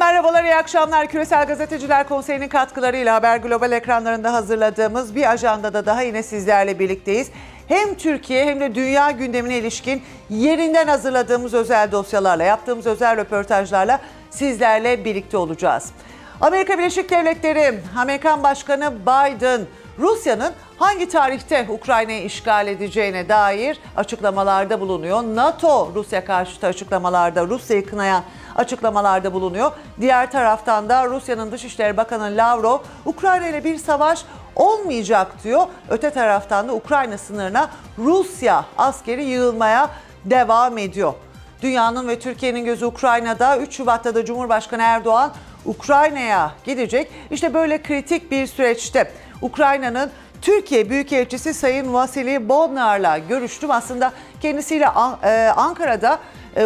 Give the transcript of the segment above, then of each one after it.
merhabalar, iyi akşamlar. Küresel Gazeteciler Konseyi'nin katkılarıyla Haber Global ekranlarında hazırladığımız bir ajandada daha yine sizlerle birlikteyiz. Hem Türkiye hem de dünya gündemine ilişkin yerinden hazırladığımız özel dosyalarla, yaptığımız özel röportajlarla sizlerle birlikte olacağız. Amerika Birleşik Devletleri, Amerikan Başkanı Biden, Rusya'nın hangi tarihte Ukrayna'yı işgal edeceğine dair açıklamalarda bulunuyor. NATO, Rusya karşıtı açıklamalarda, Rusya'yı kınayan açıklamalarda bulunuyor. Diğer taraftan da Rusya'nın Dışişleri Bakanı Lavrov, Ukrayna ile bir savaş olmayacak diyor. Öte taraftan da Ukrayna sınırına Rusya askeri yığılmaya devam ediyor. Dünyanın ve Türkiye'nin gözü Ukrayna'da. 3 Şubat'ta da Cumhurbaşkanı Erdoğan Ukrayna'ya gidecek. İşte böyle kritik bir süreçte Ukrayna'nın Türkiye Büyükelçisi Sayın Vasili Bodnar'la görüştüm. Aslında kendisiyle Ankara'da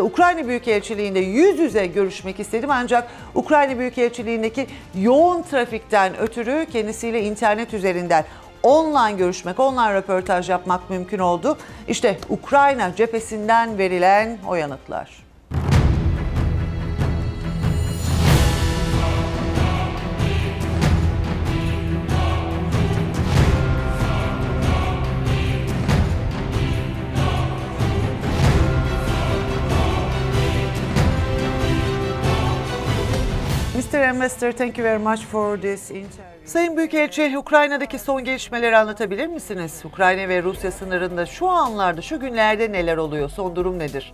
Ukrayna Büyükelçiliği'nde yüz yüze görüşmek istedim. Ancak Ukrayna Büyükelçiliği'ndeki yoğun trafikten ötürü kendisiyle internet üzerinden online görüşmek, online röportaj yapmak mümkün oldu. İşte Ukrayna cephesinden verilen o yanıtlar. Ambassador, thank you very much for this interview. Sayın Büyükelçi, Ukrayna'daki son gelişmeleri anlatabilir misiniz? Ukrayna ve Rusya sınırında şu anlarda, şu günlerde neler oluyor? Son durum nedir?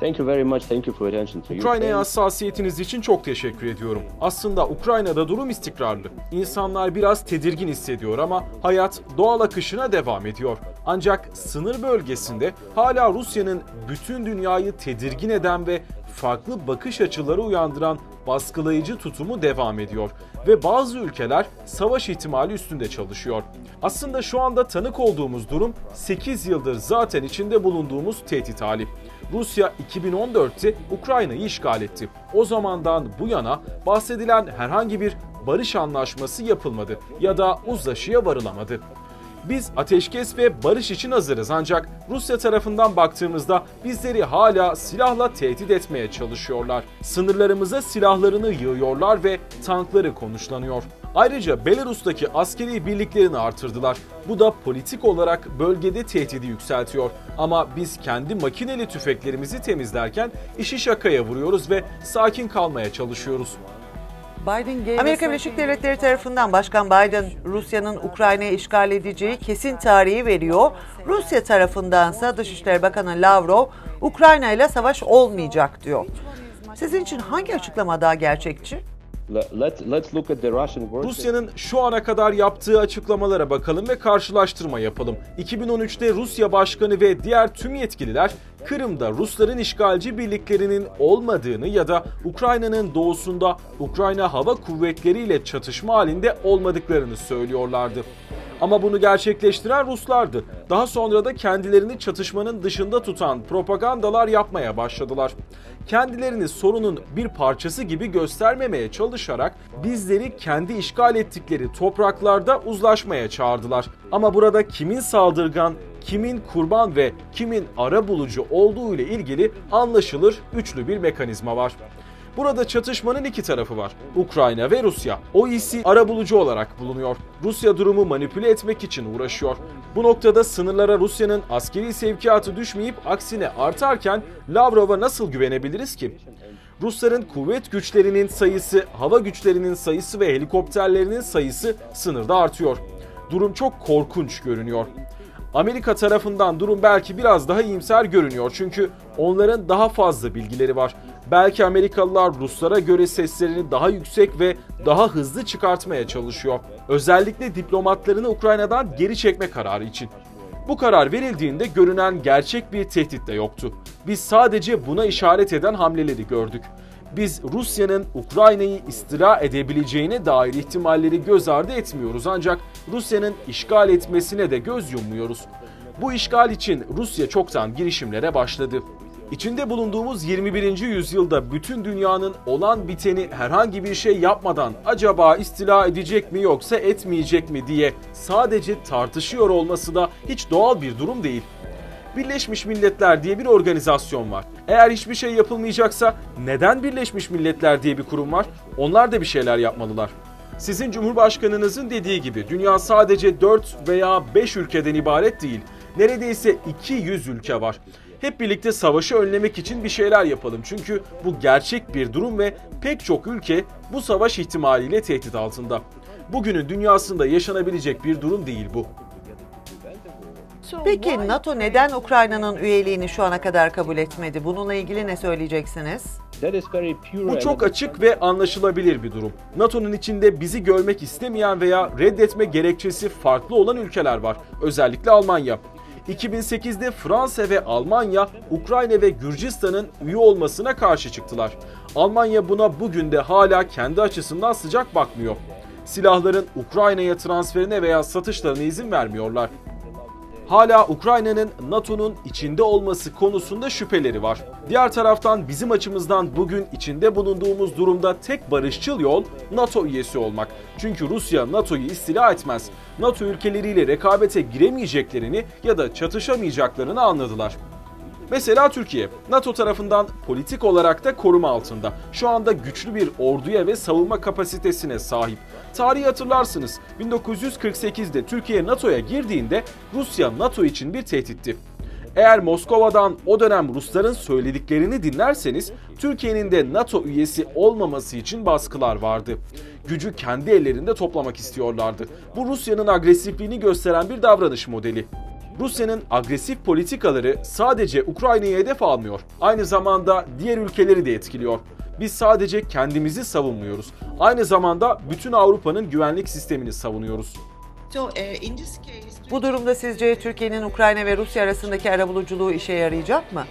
Thank you very much. Thank you for attention to Ukrayna. Ukrayna'ya hassasiyetiniz için çok teşekkür ediyorum. Aslında Ukrayna'da durum istikrarlı. İnsanlar biraz tedirgin hissediyor ama hayat doğal akışına devam ediyor. Ancak sınır bölgesinde hala Rusya'nın bütün dünyayı tedirgin eden ve farklı bakış açıları uyandıran baskılayıcı tutumu devam ediyor ve bazı ülkeler savaş ihtimali üstünde çalışıyor. Aslında şu anda tanık olduğumuz durum 8 yıldır zaten içinde bulunduğumuz tehdit hali. Rusya 2014'te Ukrayna'yı işgal etti. O zamandan bu yana bahsedilen herhangi bir barış anlaşması yapılmadı ya da uzlaşıya varılamadı. Biz ateşkes ve barış için hazırız ancak Rusya tarafından baktığımızda bizleri hala silahla tehdit etmeye çalışıyorlar. Sınırlarımıza silahlarını yığıyorlar ve tankları konuşlanıyor. Ayrıca Belarus'taki askeri birliklerini artırdılar. Bu da politik olarak bölgede tehdidi yükseltiyor. Ama biz kendi makineli tüfeklerimizi temizlerken işi şakaya vuruyoruz ve sakin kalmaya çalışıyoruz. Amerika Birleşik Devletleri tarafından Başkan Biden, Rusya'nın Ukrayna'yı işgal edeceği kesin tarihi veriyor. Rusya tarafındansa Dışişleri Bakanı Lavrov, Ukrayna ile savaş olmayacak diyor. Sizin için hangi açıklama daha gerçekçi? Rusya'nın şu ana kadar yaptığı açıklamalara bakalım ve karşılaştırma yapalım. 2013'te Rusya Başkanı ve diğer tüm yetkililer Kırım'da Rusların işgalci birliklerinin olmadığını ya da Ukrayna'nın doğusunda Ukrayna Hava Kuvvetleri ile çatışma halinde olmadıklarını söylüyorlardı. Ama bunu gerçekleştiren Ruslardı. Daha sonra da kendilerini çatışmanın dışında tutan propagandalar yapmaya başladılar. Kendilerini sorunun bir parçası gibi göstermemeye çalışarak bizleri kendi işgal ettikleri topraklarda uzlaşmaya çağırdılar. Ama burada kimin saldırgan, kimin kurban ve kimin arabulucu olduğu ile ilgili anlaşılır üçlü bir mekanizma var. Burada çatışmanın iki tarafı var. Ukrayna ve Rusya. OİSİ arabulucu olarak bulunuyor. Rusya durumu manipüle etmek için uğraşıyor. Bu noktada sınırlara Rusya'nın askeri sevkiyatı düşmeyip aksine artarken Lavrov'a nasıl güvenebiliriz ki? Rusların kuvvet güçlerinin sayısı, hava güçlerinin sayısı ve helikopterlerinin sayısı sınırda artıyor. Durum çok korkunç görünüyor. Amerika tarafından durum belki biraz daha iyimser görünüyor çünkü onların daha fazla bilgileri var. Belki Amerikalılar Ruslara göre seslerini daha yüksek ve daha hızlı çıkartmaya çalışıyor. Özellikle diplomatlarını Ukrayna'dan geri çekme kararı için. Bu karar verildiğinde görünen gerçek bir tehdit de yoktu. Biz sadece buna işaret eden hamleleri gördük. Biz Rusya'nın Ukrayna'yı istila edebileceğine dair ihtimalleri göz ardı etmiyoruz ancak Rusya'nın işgal etmesine de göz yummuyoruz. Bu işgal için Rusya çoktan girişimlere başladı. İçinde bulunduğumuz 21. yüzyılda bütün dünyanın olan biteni herhangi bir şey yapmadan acaba istila edecek mi yoksa etmeyecek mi diye sadece tartışıyor olması da hiç doğal bir durum değil. Birleşmiş Milletler diye bir organizasyon var. Eğer hiçbir şey yapılmayacaksa neden Birleşmiş Milletler diye bir kurum var? Onlar da bir şeyler yapmalılar. Sizin Cumhurbaşkanınızın dediği gibi dünya sadece 4 veya 5 ülkeden ibaret değil. Neredeyse 200 ülke var. Hep birlikte savaşı önlemek için bir şeyler yapalım. Çünkü bu gerçek bir durum ve pek çok ülke bu savaş ihtimaliyle tehdit altında. Bugünün dünyasında yaşanabilecek bir durum değil bu. Peki NATO neden Ukrayna'nın üyeliğini şu ana kadar kabul etmedi? Bununla ilgili ne söyleyeceksiniz? Bu çok açık ve anlaşılabilir bir durum. NATO'nun içinde bizi görmek istemeyen veya reddetme gerekçesi farklı olan ülkeler var. Özellikle Almanya. 2008'de Fransa ve Almanya, Ukrayna ve Gürcistan'ın üye olmasına karşı çıktılar. Almanya buna bugün de hala kendi açısından sıcak bakmıyor. Silahların Ukrayna'ya transferine veya satışlarına izin vermiyorlar. Hala Ukrayna'nın NATO'nun içinde olması konusunda şüpheleri var. Diğer taraftan bizim açımızdan bugün içinde bulunduğumuz durumda tek barışçıl yol NATO üyesi olmak. Çünkü Rusya NATO'yu istila etmez. NATO ülkeleriyle rekabete giremeyeceklerini ya da çatışamayacaklarını anladılar. Mesela Türkiye, NATO tarafından politik olarak da koruma altında. Şu anda güçlü bir orduya ve savunma kapasitesine sahip. Tarihi hatırlarsınız, 1948'de Türkiye NATO'ya girdiğinde Rusya NATO için bir tehditti. Eğer Moskova'dan o dönem Rusların söylediklerini dinlerseniz, Türkiye'nin de NATO üyesi olmaması için baskılar vardı. Gücü kendi ellerinde toplamak istiyorlardı. Bu Rusya'nın agresifliğini gösteren bir davranış modeli. Rusya'nın agresif politikaları sadece Ukrayna'ya hedef almıyor. Aynı zamanda diğer ülkeleri de etkiliyor. Biz sadece kendimizi savunmuyoruz. Aynı zamanda bütün Avrupa'nın güvenlik sistemini savunuyoruz. Bu durumda sizce Türkiye'nin Ukrayna ve Rusya arasındaki arabuluculuğu işe yarayacak mı?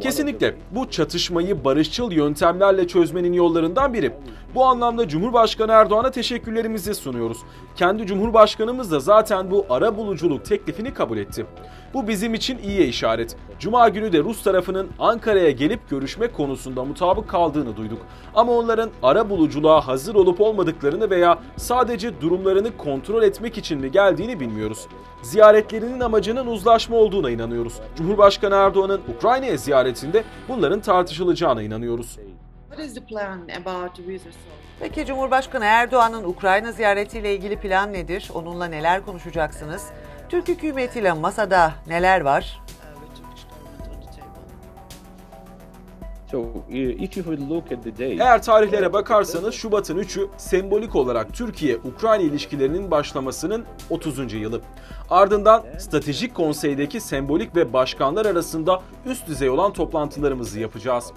Kesinlikle. Bu çatışmayı barışçıl yöntemlerle çözmenin yollarından biri. Bu anlamda Cumhurbaşkanı Erdoğan'a teşekkürlerimizi sunuyoruz. Kendi Cumhurbaşkanımız da zaten bu arabuluculuk teklifini kabul etti. Bu bizim için iyiye işaret. Cuma günü de Rus tarafının Ankara'ya gelip görüşme konusunda mutabık kaldığını duyduk. Ama onların arabuluculuğa hazır olup olmadıklarını veya sadece durumlarını kontrol etmek için mi geldiğini bilmiyoruz. Ziyaretlerinin amacının uzlaşma olduğuna inanıyoruz. Cumhurbaşkanı Erdoğan'ın Ukrayna'ya ziyaretinde bunların tartışılacağına inanıyoruz. Peki Cumhurbaşkanı Erdoğan'ın Ukrayna ziyaretiyle ilgili plan nedir? Onunla neler konuşacaksınız? Türk hükümetiyle masada neler var? Eğer tarihlere bakarsanız Şubat'ın 3'ü sembolik olarak Türkiye-Ukrayna ilişkilerinin başlamasının 30. yılı. Ardından Stratejik Konsey'deki sembolik ve başkanlar arasında üst düzey olan toplantılarımızı yapacağız.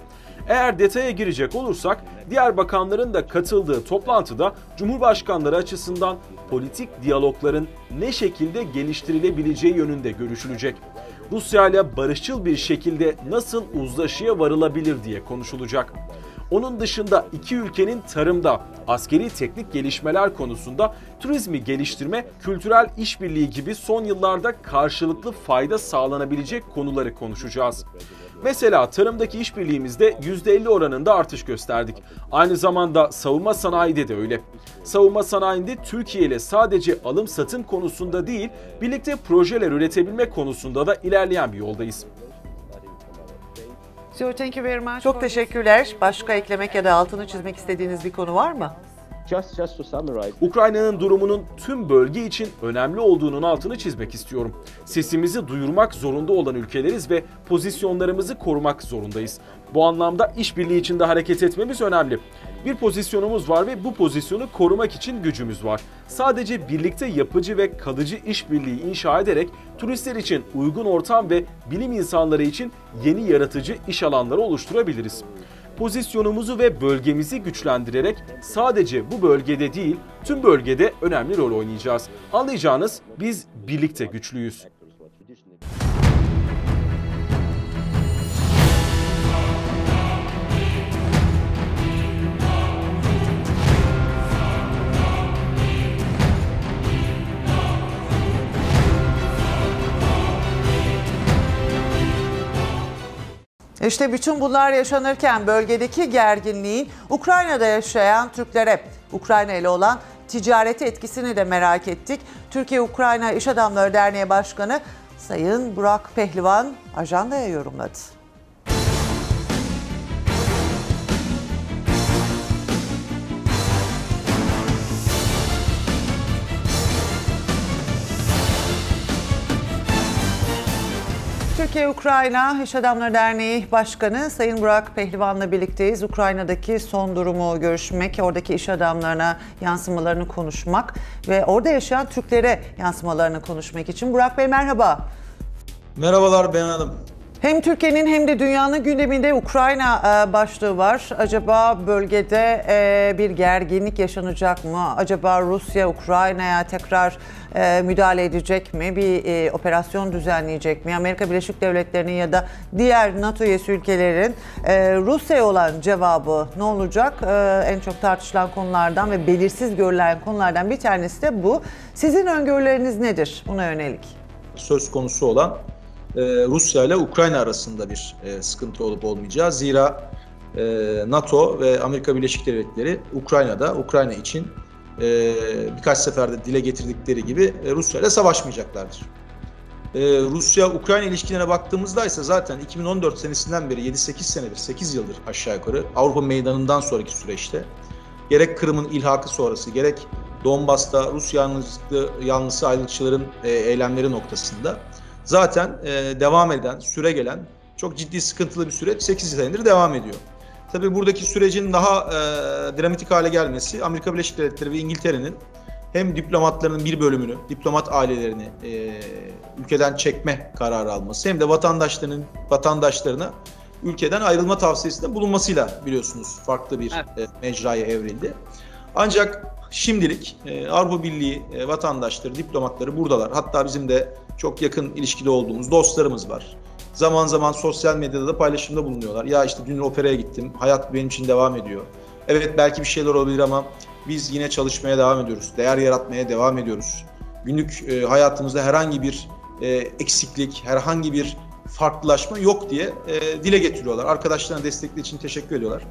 Eğer detaya girecek olursak, diğer bakanların da katıldığı toplantıda Cumhurbaşkanları açısından politik diyalogların ne şekilde geliştirilebileceği yönünde görüşülecek. Rusya ile barışçıl bir şekilde nasıl uzlaşıya varılabilir diye konuşulacak. Onun dışında iki ülkenin tarımda, askeri teknik gelişmeler konusunda turizmi geliştirme, kültürel işbirliği gibi son yıllarda karşılıklı fayda sağlanabilecek konuları konuşacağız. Mesela tarımdaki işbirliğimizde %50 oranında artış gösterdik. Aynı zamanda savunma sanayide de öyle. Savunma sanayinde Türkiye ile sadece alım-satım konusunda değil, birlikte projeler üretebilme konusunda da ilerleyen bir yoldayız. Çok teşekkürler. Başka eklemek ya da altını çizmek istediğiniz bir konu var mı? Ukrayna'nın durumunun tüm bölge için önemli olduğunun altını çizmek istiyorum. Sesimizi duyurmak zorunda olan ülkeleriz ve pozisyonlarımızı korumak zorundayız. Bu anlamda işbirliği içinde hareket etmemiz önemli. Bir pozisyonumuz var ve bu pozisyonu korumak için gücümüz var. Sadece birlikte yapıcı ve kalıcı işbirliği inşa ederek turistler için uygun ortam ve bilim insanları için yeni yaratıcı iş alanları oluşturabiliriz. Pozisyonumuzu ve bölgemizi güçlendirerek sadece bu bölgede değil, tüm bölgede önemli rol oynayacağız. Anlayacağınız biz birlikte güçlüyüz. İşte bütün bunlar yaşanırken bölgedeki gerginliğin Ukrayna'da yaşayan Türklere, Ukrayna ile olan ticareti etkisini de merak ettik. Türkiye-Ukrayna İş Adamları Derneği Başkanı Sayın Burak Pehlivan ajandaya yorumladı. Türkiye-Ukrayna İş Adamları Derneği Başkanı Sayın Burak Pehlivan'la birlikteyiz. Ukrayna'daki son durumu görüşmek, oradaki iş adamlarına yansımalarını konuşmak ve orada yaşayan Türklere yansımalarını konuşmak için. Burak Bey merhaba. Merhabalar Beyhan Hanım. Hem Türkiye'nin hem de dünyanın gündeminde Ukrayna başlığı var. Acaba bölgede bir gerginlik yaşanacak mı? Acaba Rusya Ukrayna'ya tekrar müdahale edecek mi? Bir operasyon düzenleyecek mi? Amerika Birleşik Devletleri'nin ya da diğer NATO üyesi ülkelerin Rusya'ya olan cevabı ne olacak? En çok tartışılan konulardan ve belirsiz görülen konulardan bir tanesi de bu. Sizin öngörüleriniz nedir buna yönelik? Söz konusu olan Rusya ile Ukrayna arasında bir sıkıntı olup olmayacağı. Zira NATO ve Amerika Birleşik Devletleri Ukrayna'da, Ukrayna için birkaç seferde dile getirdikleri gibi Rusya ile savaşmayacaklardır. Rusya-Ukrayna ilişkilerine baktığımızda ise zaten 2014 senesinden beri 7-8 senedir, 8 yıldır aşağı yukarı Avrupa Meydanı'ndan sonraki süreçte gerek Kırım'ın ilhakı sonrası, gerek Donbas'ta Rus yanlısı ayrılıkçıların eylemleri noktasında zaten devam eden, süre gelen çok ciddi sıkıntılı bir süreç 8 senedir devam ediyor. Tabii buradaki sürecin daha dramatik hale gelmesi Amerika Birleşik Devletleri ve İngiltere'nin hem diplomatlarının bir bölümünü, diplomat ailelerini ülkeden çekme kararı alması hem de vatandaşlarına ülkeden ayrılma tavsiyesinde bulunmasıyla biliyorsunuz farklı bir mecraya evrildi. Ancak şimdilik Avrupa Birliği vatandaşları, diplomatları buradalar. Hatta bizim de çok yakın ilişkide olduğumuz dostlarımız var. Zaman zaman sosyal medyada da paylaşımda bulunuyorlar. Ya işte dün operaya gittim, hayat benim için devam ediyor. Evet belki bir şeyler olabilir ama biz yine çalışmaya devam ediyoruz. Değer yaratmaya devam ediyoruz. Günlük hayatımızda herhangi bir eksiklik, herhangi bir farklılaşma yok diye dile getiriyorlar. Arkadaşlarına destekleri için teşekkür ediyorlar.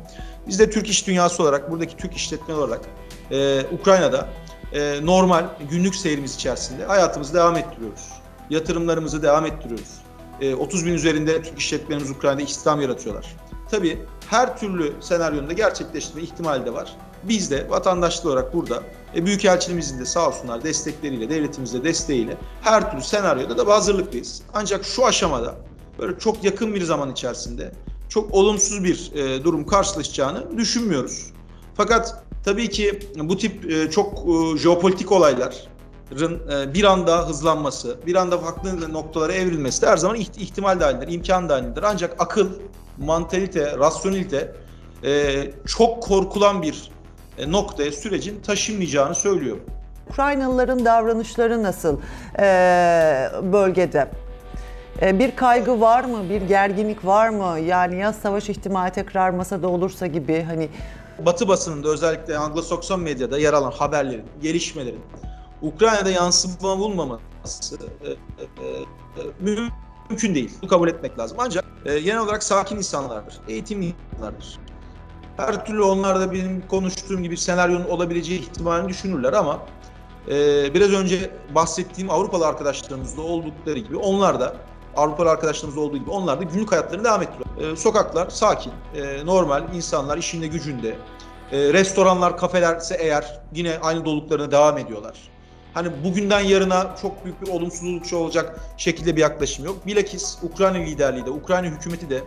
Biz de Türk iş dünyası olarak, buradaki Türk işletmeler olarak Ukrayna'da normal günlük seyrimiz içerisinde hayatımızı devam ettiriyoruz. Yatırımlarımızı devam ettiriyoruz. 30 bin üzerinde Türk işletmelerimiz Ukrayna'da istihdam yaratıyorlar. Tabii her türlü senaryonda gerçekleştirme ihtimali de var. Biz de vatandaşlı olarak burada Büyükelçiliğimizin de sağ olsunlar destekleriyle, devletimizin de desteğiyle her türlü senaryoda da hazırlıklıyız. Ancak şu aşamada böyle çok yakın bir zaman içerisinde çok olumsuz bir durum karşılaşacağını düşünmüyoruz. Fakat tabii ki bu tip çok jeopolitik olaylar, bir anda hızlanması, bir anda farklı noktalara evrilmesi de her zaman ihtimal dahildir, imkan dahildir. Ancak akıl, mantalite, rasyonelite çok korkulan bir noktaya sürecin taşınmayacağını söylüyor. Ukraynalıların davranışları nasıl bölgede? Bir kaygı var mı, bir gerginlik var mı? Yani ya savaş ihtimali tekrar masada olursa gibi hani... Batı basınında özellikle Anglo-Sakson medyada yer alan haberlerin, gelişmelerin Ukrayna'da yansıma bulmaması mümkün değil. Bunu kabul etmek lazım. Ancak genel olarak sakin insanlardır, eğitimli insanlardır. Her türlü onlar da benim konuştuğum gibi senaryonun olabileceği ihtimalini düşünürler ama biraz önce bahsettiğim Avrupalı arkadaşlarımızda oldukları gibi onlar da günlük hayatlarını devam ettiriyorlar. Sokaklar sakin, normal insanlar işinde gücünde. Restoranlar, kafelerse eğer yine aynı doluluklarına devam ediyorlar. Hani bugünden yarına çok büyük bir olumsuzluk olacak şekilde bir yaklaşım yok. Bilakis Ukrayna liderliği de, Ukrayna hükümeti de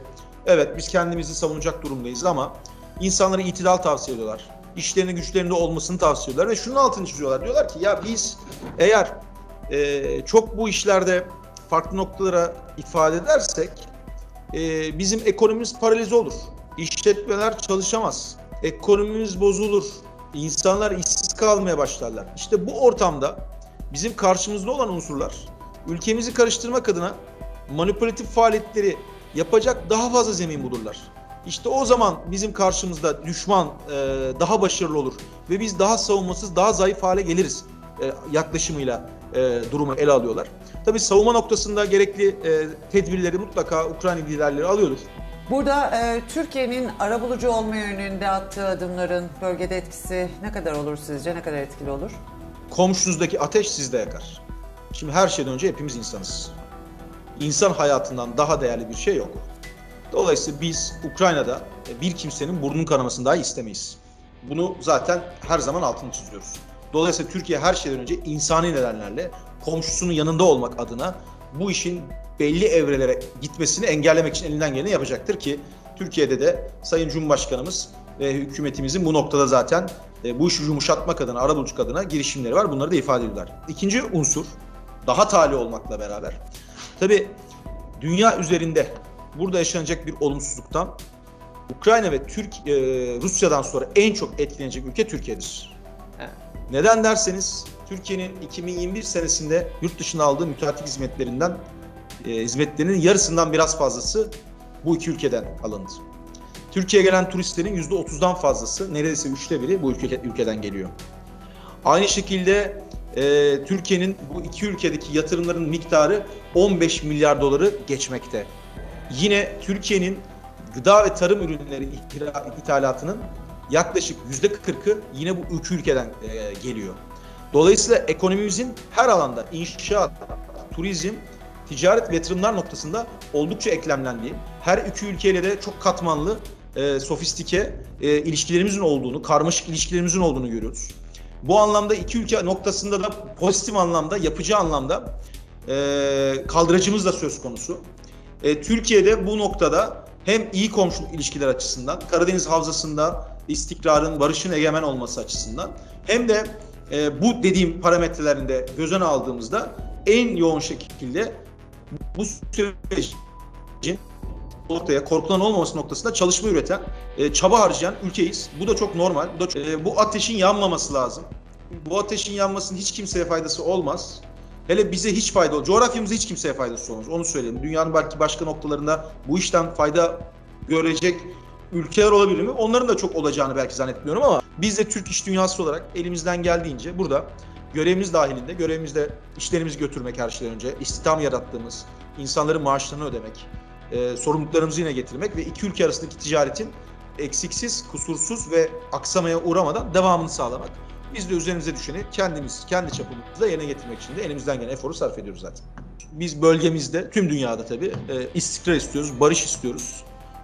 evet biz kendimizi savunacak durumdayız ama insanlara itidal tavsiye ediyorlar. İşlerinin güçlerinde olmasını tavsiye ediyorlar ve şunun altını çiziyorlar. Diyorlar ki ya biz eğer çok bu işlerde farklı noktalara ifade edersek bizim ekonomimiz paralize olur. İşletmeler çalışamaz. Ekonomimiz bozulur. İnsanlar işsiz kalmaya başlarlar. İşte bu ortamda bizim karşımızda olan unsurlar ülkemizi karıştırmak adına manipülatif faaliyetleri yapacak daha fazla zemin bulurlar. İşte o zaman bizim karşımızda düşman daha başarılı olur ve biz daha savunmasız, daha zayıf hale geliriz yaklaşımıyla durumu ele alıyorlar. Tabii savunma noktasında gerekli tedbirleri mutlaka Ukrayna liderleri alıyordur. Burada Türkiye'nin arabulucu olma yönünde attığı adımların bölgede etkisi ne kadar olur sizce? Ne kadar etkili olur? Komşunuzdaki ateş sizde yakar. Şimdi her şeyden önce hepimiz insanız. İnsan hayatından daha değerli bir şey yok. Dolayısıyla biz Ukrayna'da bir kimsenin burnunun kanamasını dahi istemeyiz. Bunu zaten her zaman altını çiziyoruz. Dolayısıyla Türkiye her şeyden önce insani nedenlerle komşusunun yanında olmak adına bu işin belli evrelere gitmesini engellemek için elinden geleni yapacaktır ki Türkiye'de de Sayın Cumhurbaşkanımız ve hükümetimizin bu noktada zaten bu işi yumuşatmak adına, arabuluculuk adına girişimleri var. Bunları da ifade ediyorlar. İkinci unsur, daha tali olmakla beraber. Tabii dünya üzerinde burada yaşanacak bir olumsuzluktan Ukrayna ve Rusya'dan sonra en çok etkilenecek ülke Türkiye'dir. Neden derseniz Türkiye'nin 2021 senesinde yurt dışına aldığı müteahhitlik hizmetlerinden hizmetlerinin yarısından biraz fazlası bu iki ülkeden alındı. Türkiye'ye gelen turistlerin %30'dan fazlası, neredeyse 1/3 bu ülkeden geliyor. Aynı şekilde Türkiye'nin bu iki ülkedeki yatırımların miktarı 15 milyar doları geçmekte. Yine Türkiye'nin gıda ve tarım ürünleri ithalatının yaklaşık %40'ı yine bu iki ülkeden geliyor. Dolayısıyla ekonomimizin her alanda inşaat, turizm, ticaret ve yatırımlar noktasında oldukça eklemlendiği, her iki ülkeyle de çok katmanlı, sofistike ilişkilerimizin olduğunu, karmaşık ilişkilerimizin olduğunu görüyoruz. Bu anlamda iki ülke noktasında da pozitif anlamda, yapıcı anlamda kaldıracımız da söz konusu. Türkiye'de bu noktada hem iyi komşu ilişkiler açısından, Karadeniz Havzası'nda istikrarın, barışın egemen olması açısından hem de bu dediğim parametrelerinde göz önüne aldığımızda en yoğun şekilde bu sürecin ortaya korkulan olmaması noktasında çalışma üreten, çaba harcayan ülkeyiz. Bu da çok normal. Bu ateşin yanmaması lazım. Bu ateşin yanmasının hiç kimseye faydası olmaz. Hele bize hiç fayda olmaz. Coğrafyamıza hiç kimseye faydası olmaz. Onu söyleyeyim. Dünyanın belki başka noktalarında bu işten fayda görecek ülkeler olabilir mi? Onların da çok olacağını belki zannetmiyorum ama biz de Türk iş dünyası olarak elimizden geldiğince burada görevimiz dahilinde, görevimizde işlerimizi götürmek her şeyden önce, istihdam yarattığımız, insanların maaşlarını ödemek, sorumluluklarımızı yine getirmek ve iki ülke arasındaki ticaretin eksiksiz, kusursuz ve aksamaya uğramadan devamını sağlamak. Biz de üzerimize düşeni kendimiz, kendi çapımızda yerine getirmek için de elimizden gelen eforu sarf ediyoruz zaten. Biz bölgemizde, tüm dünyada tabii istikrar istiyoruz, barış istiyoruz.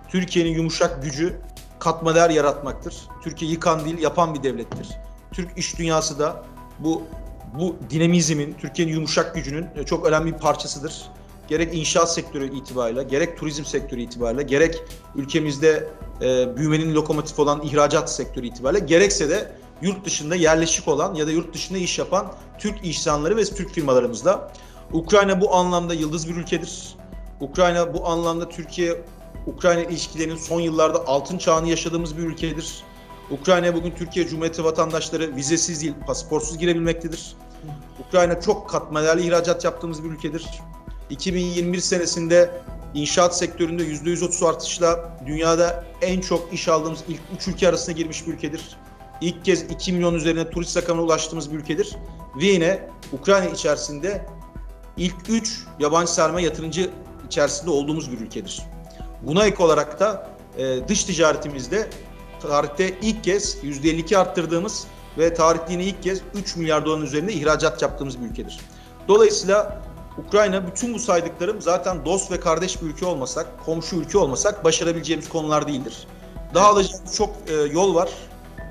Türkiye'nin yumuşak gücü katma değer yaratmaktır. Türkiye yıkan değil, yapan bir devlettir. Türk iş dünyası da bu dinamizmin, Türkiye'nin yumuşak gücünün çok önemli bir parçasıdır. Gerek inşaat sektörü itibariyle, gerek turizm sektörü itibariyle, gerek ülkemizde büyümenin lokomotifi olan ihracat sektörü itibariyle, gerekse de yurt dışında yerleşik olan ya da yurt dışında iş yapan Türk insanları ve Türk firmalarımızla. Ukrayna bu anlamda yıldız bir ülkedir. Ukrayna bu anlamda Türkiye-Ukrayna ilişkilerinin son yıllarda altın çağını yaşadığımız bir ülkedir. Ukrayna'ya bugün Türkiye Cumhuriyeti vatandaşları vizesiz değil, pasaportsuz girebilmektedir. Ukrayna çok katma değerli ihracat yaptığımız bir ülkedir. 2021 senesinde inşaat sektöründe %130 artışla dünyada en çok iş aldığımız ilk 3 ülke arasına girmiş bir ülkedir. İlk kez 2 milyon üzerine turist rakamına ulaştığımız bir ülkedir. Ve yine Ukrayna içerisinde ilk 3 yabancı sermaye yatırımcı içerisinde olduğumuz bir ülkedir. Buna ek olarak da dış ticaretimizde tarihte ilk kez %52 arttırdığımız ve tarihliğine ilk kez 3 milyar doların üzerinde ihracat yaptığımız bir ülkedir. Dolayısıyla Ukrayna, bütün bu saydıklarım zaten dost ve kardeş bir ülke olmasak, komşu ülke olmasak başarabileceğimiz konular değildir. Daha alacağımız çok yol var.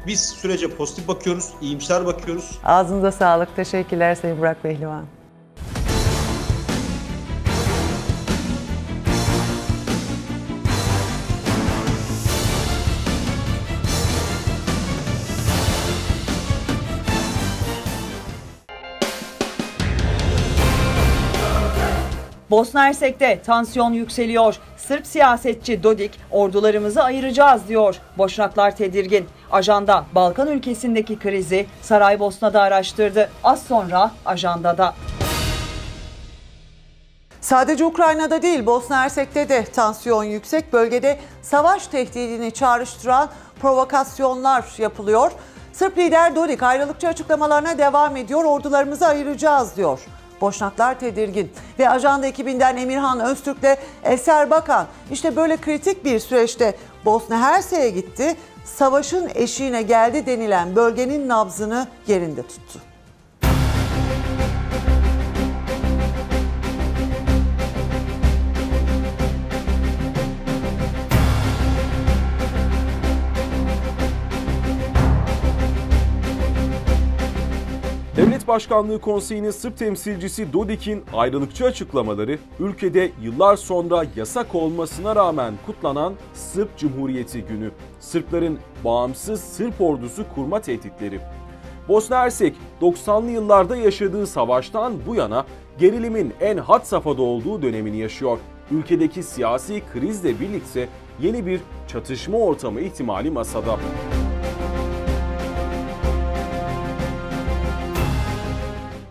Biz sürece pozitif bakıyoruz, iyimser bakıyoruz. Ağzınıza sağlık. Teşekkürler Sayın Burak Pehlivan. Bosna-Hersek'te tansiyon yükseliyor. Sırp siyasetçi Dodik, ordularımızı ayıracağız diyor. Boşnaklar tedirgin. Ajanda, Balkan ülkesindeki krizi Saraybosna'da araştırdı. Az sonra Ajanda'da. Sadece Ukrayna'da değil, Bosna-Hersek'te de tansiyon yüksek. Bölgede savaş tehdidini çağrıştıran provokasyonlar yapılıyor. Sırp lider Dodik ayrılıkçı açıklamalarına devam ediyor. Ordularımızı ayıracağız diyor. Boşnaklar tedirgin ve Ajanda ekibinden Emirhan Öztürk'le Eser Bakan işte böyle kritik bir süreçte Bosna-Hersek'e gitti, savaşın eşiğine geldi denilen bölgenin nabzını yerinde tuttu. Devlet Başkanlığı Konseyi'nin Sırp temsilcisi Dodik'in ayrılıkçı açıklamaları, ülkede yıllar sonra yasak olmasına rağmen kutlanan Sırp Cumhuriyeti Günü, Sırpların bağımsız Sırp ordusu kurma tehditleri. Bosna-Hersek, 90'lı yıllarda yaşadığı savaştan bu yana gerilimin en had safhada olduğu dönemini yaşıyor. Ülkedeki siyasi krizle birlikte yeni bir çatışma ortamı ihtimali masada.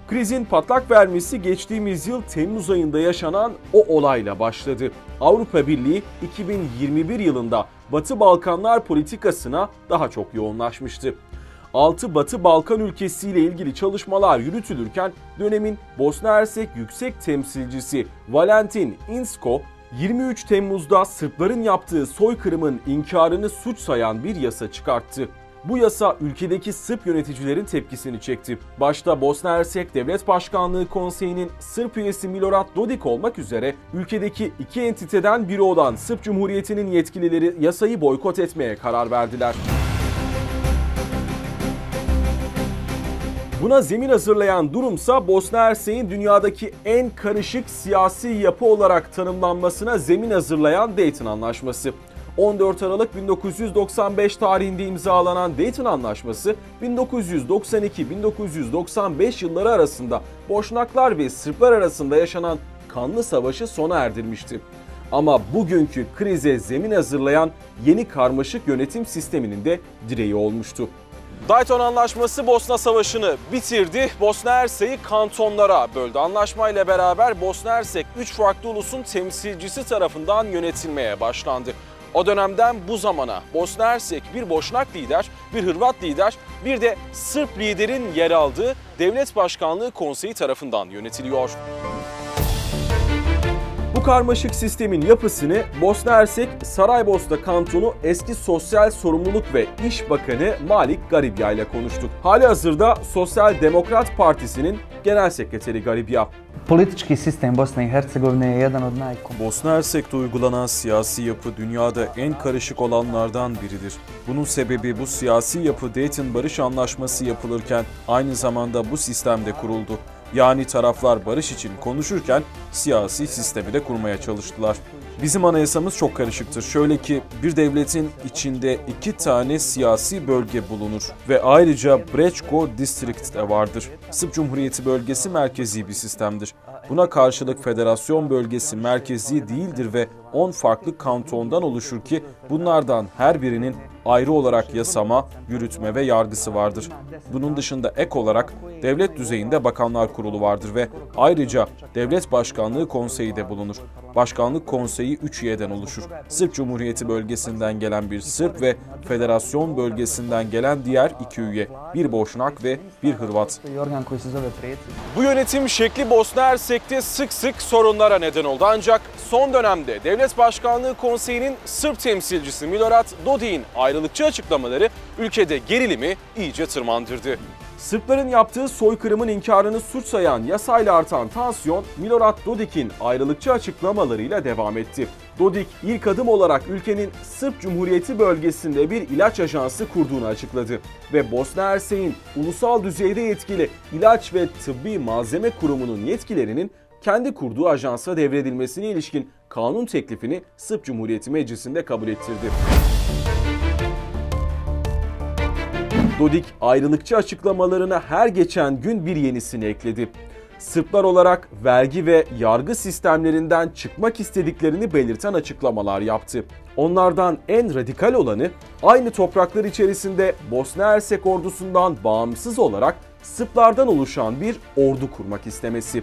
Krizin patlak vermesi geçtiğimiz yıl Temmuz ayında yaşanan o olayla başladı. Avrupa Birliği 2021 yılında Batı Balkanlar politikasına daha çok yoğunlaşmıştı. 6 Batı Balkan ülkesiyle ilgili çalışmalar yürütülürken dönemin Bosna-Hersek Yüksek Temsilcisi Valentin Insko, 23 Temmuz'da Sırpların yaptığı soykırımın inkarını suç sayan bir yasa çıkarttı. Bu yasa ülkedeki Sırp yöneticilerin tepkisini çekti. Başta Bosna-Hersek Devlet Başkanlığı Konseyi'nin Sırp üyesi Milorad Dodik olmak üzere ülkedeki iki entiteden biri olan Sırp Cumhuriyeti'nin yetkilileri yasayı boykot etmeye karar verdiler. Buna zemin hazırlayan durumsa Bosna-Hersek'in dünyadaki en karışık siyasi yapı olarak tanımlanmasına zemin hazırlayan Dayton Anlaşması. 14 Aralık 1995 tarihinde imzalanan Dayton Anlaşması, 1992-1995 yılları arasında Boşnaklar ve Sırplar arasında yaşanan kanlı savaşı sona erdirmişti. Ama bugünkü krize zemin hazırlayan yeni karmaşık yönetim sisteminin de direği olmuştu. Dayton Anlaşması Bosna Savaşı'nı bitirdi. Bosna-Hersek'i kantonlara böldü. Anlaşmayla beraber Bosna-Hersek 3 farklı ulusun temsilcisi tarafından yönetilmeye başlandı. O dönemden bu zamana Bosna-Hersek bir Boşnak lider, bir Hırvat lider, bir de Sırp liderin yer aldığı Devlet Başkanlığı Konseyi tarafından yönetiliyor. Bu karmaşık sistemin yapısını Bosna-Hersek Saraybosna Kantonu eski Sosyal Sorumluluk ve İş Bakanı Malik Garibya ile konuştuk. Halihazırda Sosyal Demokrat Partisi'nin Genel Sekreteri Garibya. Politički sistem Bosne i Hercegovine je jedan od najkompliciranijih. Bosna-Hersek'te uygulanan siyasi yapı dünyada en karışık olanlardan biridir. Bunun sebebi bu siyasi yapı Dayton Barış Anlaşması yapılırken aynı zamanda bu sistemde kuruldu. Yani taraflar barış için konuşurken siyasi sistemi de kurmaya çalıştılar. Bizim anayasamız çok karışıktır. Şöyle ki bir devletin içinde 2 tane siyasi bölge bulunur ve ayrıca Breçko Distrikt de vardır. Sırp Cumhuriyeti bölgesi merkezi bir sistemdir. Buna karşılık federasyon bölgesi merkezi değildir ve 10 farklı kantondan oluşur ki bunlardan her birinin ayrı olarak yasama, yürütme ve yargısı vardır. Bunun dışında ek olarak devlet düzeyinde bakanlar kurulu vardır ve ayrıca devlet başkanlığı konseyi de bulunur. Başkanlık konseyi 3 üyeden oluşur. Sırp Cumhuriyeti bölgesinden gelen bir Sırp ve federasyon bölgesinden gelen diğer 2 üye, bir Boşnak ve bir Hırvat. Bu yönetim şekli Bosna-Hersek'te sık sık sorunlara neden oldu. Ancak son dönemde Devlet Başkanlığı Konseyi'nin Sırp temsilcisi Milorad Dodik'in ayrılıkçı açıklamaları ülkede gerilimi iyice tırmandırdı. Sırpların yaptığı soykırımın inkarını suç sayan yasayla artan tansiyon Milorad Dodik'in ayrılıkçı açıklamalarıyla devam etti. Dodik ilk adım olarak ülkenin Sırp Cumhuriyeti bölgesinde bir ilaç ajansı kurduğunu açıkladı ve Bosna-Hersek'in ulusal düzeyde yetkili İlaç ve Tıbbi Malzeme Kurumu'nun yetkilerinin kendi kurduğu ajansa devredilmesine ilişkin kanun teklifini Sırp Cumhuriyeti Meclisi'nde kabul ettirdi. Dodik ayrılıkçı açıklamalarına her geçen gün bir yenisini ekledi. Sırplar olarak vergi ve yargı sistemlerinden çıkmak istediklerini belirten açıklamalar yaptı. Onlardan en radikal olanı aynı topraklar içerisinde Bosna-Hersek ordusundan bağımsız olarak Sırplardan oluşan bir ordu kurmak istemesi.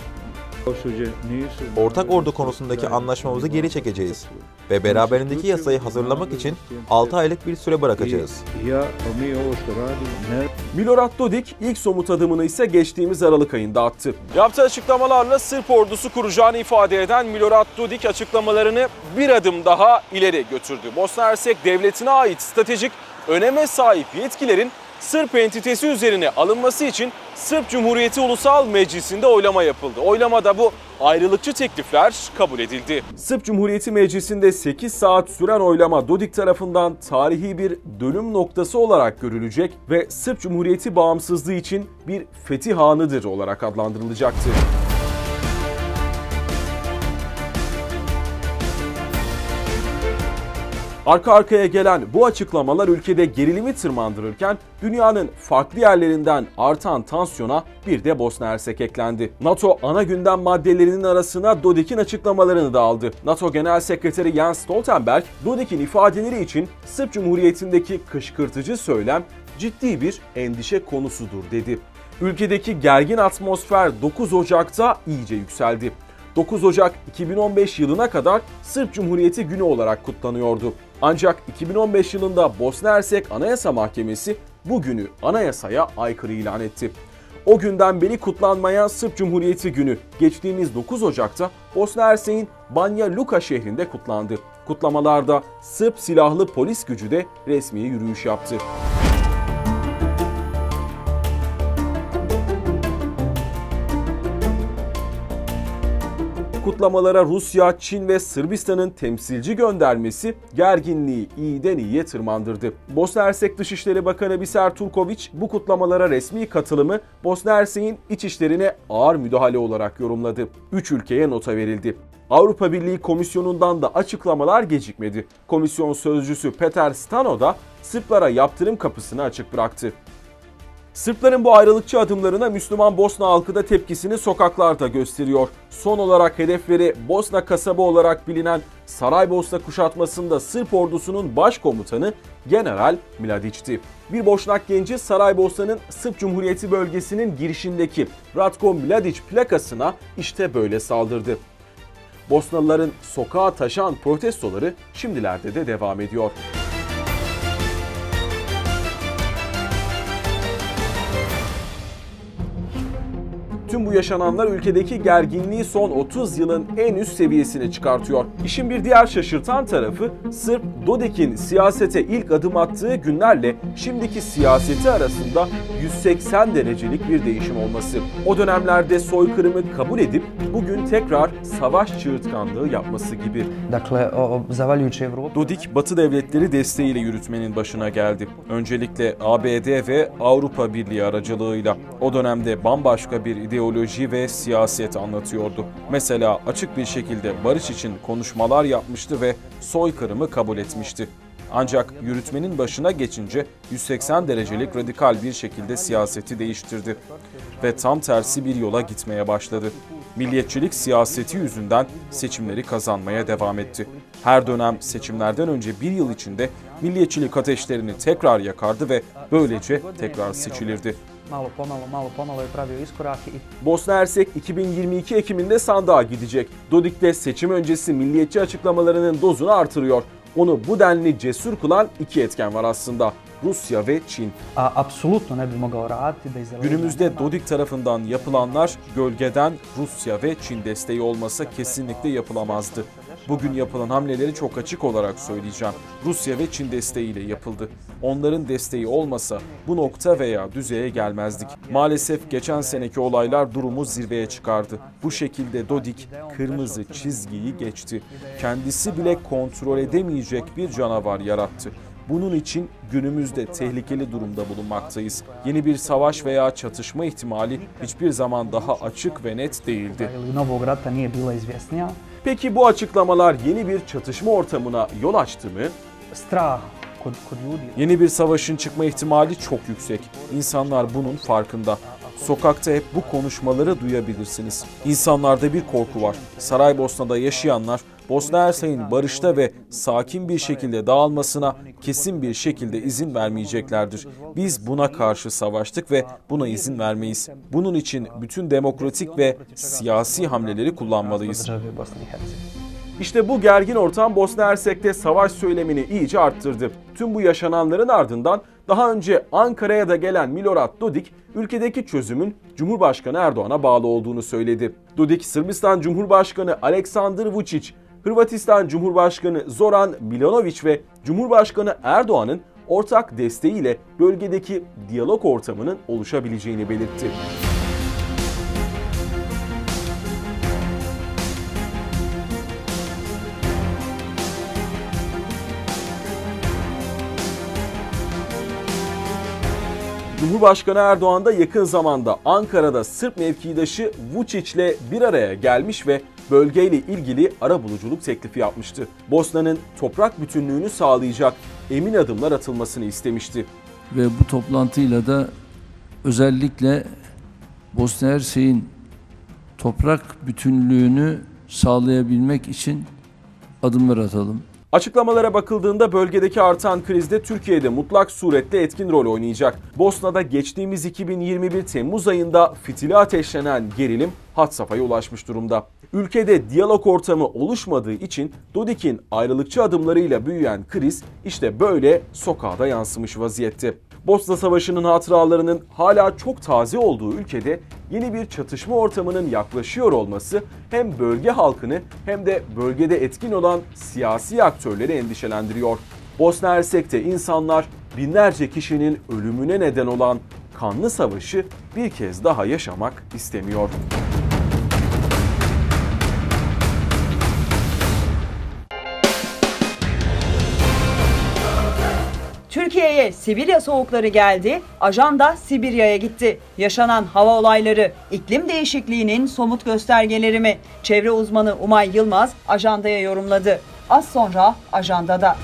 Ortak ordu konusundaki anlaşmamızı geri çekeceğiz ve beraberindeki yasayı hazırlamak için 6 aylık bir süre bırakacağız. Milorad Dodik ilk somut adımını ise geçtiğimiz Aralık ayında attı. Yaptığı açıklamalarla Sırp ordusu kuracağını ifade eden Milorad Dodik açıklamalarını bir adım daha ileri götürdü. Bosna-Hersek Devleti'ne ait stratejik öneme sahip yetkilerin Sırp entitesi üzerine alınması için Sırp Cumhuriyeti Ulusal Meclisi'nde oylama yapıldı. Oylamada bu ayrılıkçı teklifler kabul edildi. Sırp Cumhuriyeti Meclisi'nde 8 saat süren oylama Dodik tarafından tarihi bir dönüm noktası olarak görülecek ve Sırp Cumhuriyeti bağımsızlığı için bir fetih anıdır olarak adlandırılacaktı. Arka arkaya gelen bu açıklamalar ülkede gerilimi tırmandırırken dünyanın farklı yerlerinden artan tansiyona bir de Bosna Hersek eklendi. NATO ana gündem maddelerinin arasına Dodik'in açıklamalarını da aldı. NATO Genel Sekreteri Jens Stoltenberg, Dodik'in ifadeleri için Sırp Cumhuriyeti'ndeki kışkırtıcı söylem ciddi bir endişe konusudur dedi. Ülkedeki gergin atmosfer 9 Ocak'ta iyice yükseldi. 9 Ocak 2015 yılına kadar Sırp Cumhuriyeti Günü olarak kutlanıyordu. Ancak 2015 yılında Bosna-Hersek Anayasa Mahkemesi bu günü anayasaya aykırı ilan etti. O günden beri kutlanmayan Sırp Cumhuriyeti Günü geçtiğimiz 9 Ocak'ta Bosna-Hersek'in Banja Luka şehrinde kutlandı. Kutlamalarda Sırp silahlı polis gücü de resmi yürüyüş yaptı. Kutlamalara Rusya, Çin ve Sırbistan'ın temsilci göndermesi gerginliği iyiden iyiye tırmandırdı. Bosna Hersek Dışişleri Bakanı Biser Turkoviç bu kutlamalara resmi katılımı Bosna Hersek'in iç işlerine ağır müdahale olarak yorumladı. 3 ülkeye nota verildi. Avrupa Birliği Komisyonu'ndan da açıklamalar gecikmedi. Komisyon sözcüsü Peter Stano da Sırplara yaptırım kapısını açık bıraktı. Sırpların bu ayrılıkçı adımlarına Müslüman Bosna halkı da tepkisini sokaklarda gösteriyor. Son olarak hedefleri Bosna kasaba olarak bilinen Saraybosna kuşatmasında Sırp ordusunun başkomutanı General Mladić'ti. Bir Boşnak genci Saraybosna'nın Sırp Cumhuriyeti bölgesinin girişindeki Ratko Mladić plakasına işte böyle saldırdı. Bosnalıların sokağa taşan protestoları şimdilerde de devam ediyor. Tüm bu yaşananlar ülkedeki gerginliği son 30 yılın en üst seviyesine çıkartıyor. İşin bir diğer şaşırtan tarafı Sırp Dodik'in siyasete ilk adım attığı günlerle şimdiki siyaseti arasında 180 derecelik bir değişim olması. O dönemlerde soykırımı kabul edip bugün tekrar savaş çığırtkanlığı yapması gibi. Dodik, Batı devletleri desteğiyle yürütmenin başına geldi. Öncelikle ABD ve Avrupa Birliği aracılığıyla. O dönemde bambaşka bir ideoloji ve siyaset anlatıyordu. Mesela açık bir şekilde barış için konuşmalar yapmıştı ve soykırımı kabul etmişti. Ancak yürütmenin başına geçince 180 derecelik radikal bir şekilde siyaseti değiştirdi ve tam tersi bir yola gitmeye başladı. Milliyetçilik siyaseti yüzünden seçimleri kazanmaya devam etti. Her dönem seçimlerden önce bir yıl içinde milliyetçilik ateşlerini tekrar yakardı ve böylece tekrar seçilirdi. Malo pomalo pravio iskorake. Bosna Hersek 2022 Ekim'inde sandığa gidecek. Dodik de seçim öncesi milliyetçi açıklamalarının dozunu artırıyor. Onu bu denli cesur kılan iki etken var aslında. Rusya ve Çin. Günümüzde Dodik tarafından yapılanlar gölgeden Rusya ve Çin desteği olmasa kesinlikle yapılamazdı. Bugün yapılan hamleleri çok açık olarak söyleyeceğim. Rusya ve Çin desteğiyle yapıldı. Onların desteği olmasa bu nokta veya düzeye gelmezdik. Maalesef geçen seneki olaylar durumu zirveye çıkardı. Bu şekilde Dodik kırmızı çizgiyi geçti. Kendisi bile kontrol edemeyecek bir canavar yarattı. Bunun için günümüzde tehlikeli durumda bulunmaktayız. Yeni bir savaş veya çatışma ihtimali hiçbir zaman daha açık ve net değildi. Peki bu açıklamalar yeni bir çatışma ortamına yol açtı mı? Yeni bir savaşın çıkma ihtimali çok yüksek. İnsanlar bunun farkında. Sokakta hep bu konuşmaları duyabilirsiniz. İnsanlarda bir korku var. Saraybosna'da yaşayanlar Bosna Hersek'in barışta ve sakin bir şekilde dağılmasına kesin bir şekilde izin vermeyeceklerdir. Biz buna karşı savaştık ve buna izin vermeyiz. Bunun için bütün demokratik ve siyasi hamleleri kullanmalıyız. İşte bu gergin ortam Bosna Hersek'te savaş söylemini iyice arttırdı. Tüm bu yaşananların ardından Daha önce Ankara'ya da gelen Milorad Dodik, ülkedeki çözümün Cumhurbaşkanı Erdoğan'a bağlı olduğunu söyledi. Dodik, Sırbistan Cumhurbaşkanı Aleksandar Vučić, Hırvatistan Cumhurbaşkanı Zoran Milanović ve Cumhurbaşkanı Erdoğan'ın ortak desteğiyle bölgedeki diyalog ortamının oluşabileceğini belirtti. Cumhurbaşkanı Erdoğan da yakın zamanda Ankara'da Sırp mevkidaşı Vučić'le bir araya gelmiş ve bölgeyle ilgili arabuluculuk teklifi yapmıştı. Bosna'nın toprak bütünlüğünü sağlayacak emin adımlar atılmasını istemişti. Ve bu toplantıyla da özellikle Bosna-Hersek'in toprak bütünlüğünü sağlayabilmek için adımlar atalım. Açıklamalara bakıldığında bölgedeki artan krizde Türkiye'de mutlak surette etkin rol oynayacak. Bosna'da geçtiğimiz 2021 Temmuz ayında fitili ateşlenen gerilim had safhaya ulaşmış durumda. Ülkede diyalog ortamı oluşmadığı için Dodik'in ayrılıkçı adımlarıyla büyüyen kriz işte böyle sokağa da yansımış vaziyette. Bosna Savaşı'nın hatıralarının hala çok taze olduğu ülkede yeni bir çatışma ortamının yaklaşıyor olması hem bölge halkını hem de bölgede etkin olan siyasi aktörleri endişelendiriyor. Bosna Hersek'te insanlar binlerce kişinin ölümüne neden olan kanlı savaşı bir kez daha yaşamak istemiyor. Türkiye'ye Sibirya soğukları geldi, ajanda Sibirya'ya gitti. Yaşanan hava olayları, iklim değişikliğinin somut göstergeleri mi? Çevre uzmanı Umay Yılmaz ajandaya yorumladı. Az sonra ajandada.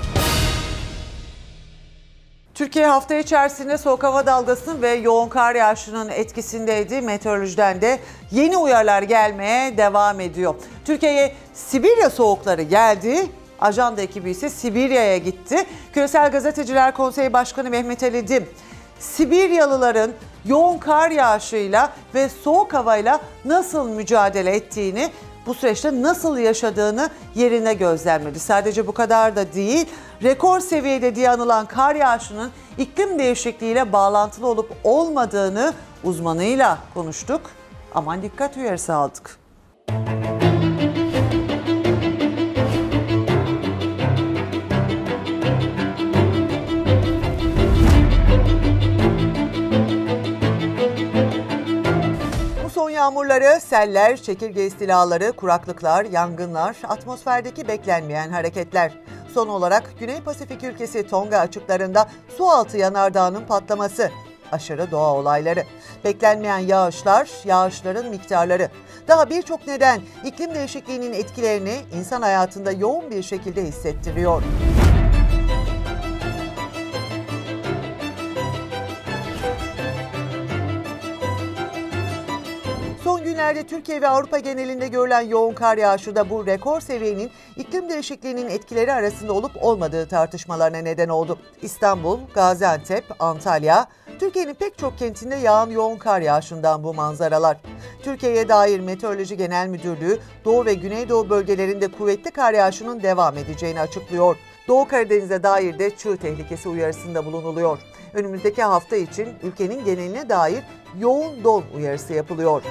Türkiye hafta içerisinde soğuk hava dalgasının ve yoğun kar yağışının etkisindeydi. Meteorolojiden de yeni uyarılar gelmeye devam ediyor. Türkiye'ye Sibirya soğukları geldi. Ajanda ekibi ise Sibirya'ya gitti. Küresel Gazeteciler Konseyi Başkanı Mehmet Ali Dim, Sibiryalıların yoğun kar yağışıyla ve soğuk havayla nasıl mücadele ettiğini, bu süreçte nasıl yaşadığını yerine gözlemledi. Sadece bu kadar da değil, rekor seviyede diye anılan kar yağışının iklim değişikliğiyle bağlantılı olup olmadığını uzmanıyla konuştuk. Aman dikkat uyarısı aldık. Yağmurları, seller, çekirge istilaları, kuraklıklar, yangınlar, atmosferdeki beklenmeyen hareketler. Son olarak Güney Pasifik ülkesi Tonga açıklarında sualtı yanardağının patlaması, aşırı doğa olayları, beklenmeyen yağışlar, yağışların miktarları. Daha birçok neden iklim değişikliğinin etkilerini insan hayatında yoğun bir şekilde hissettiriyor. Türkiye ve Avrupa genelinde görülen yoğun kar yağışı da bu rekor seviyenin iklim değişikliğinin etkileri arasında olup olmadığı tartışmalarına neden oldu. İstanbul, Gaziantep, Antalya, Türkiye'nin pek çok kentinde yağan yoğun kar yağışından bu manzaralar. Türkiye'ye dair Meteoroloji Genel Müdürlüğü, Doğu ve Güneydoğu bölgelerinde kuvvetli kar yağışının devam edeceğini açıklıyor. Doğu Karadeniz'e dair de çığ tehlikesi uyarısında bulunuluyor. Önümüzdeki hafta için ülkenin geneline dair yoğun don uyarısı yapılıyor.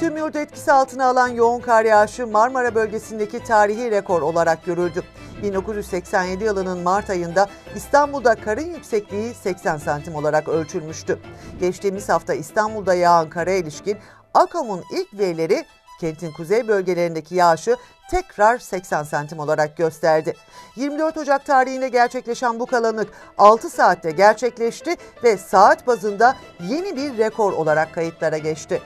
Tüm yurdu etkisi altına alan yoğun kar yağışı Marmara bölgesindeki tarihi rekor olarak görüldü. 1987 yılının Mart ayında İstanbul'da karın yüksekliği 80 santim olarak ölçülmüştü. Geçtiğimiz hafta İstanbul'da yağan kara ilişkin AKOM'un ilk verileri kentin kuzey bölgelerindeki yağışı tekrar 80 santim olarak gösterdi. 24 Ocak tarihinde gerçekleşen bu kalanlık 6 saatte gerçekleşti ve saat bazında yeni bir rekor olarak kayıtlara geçti.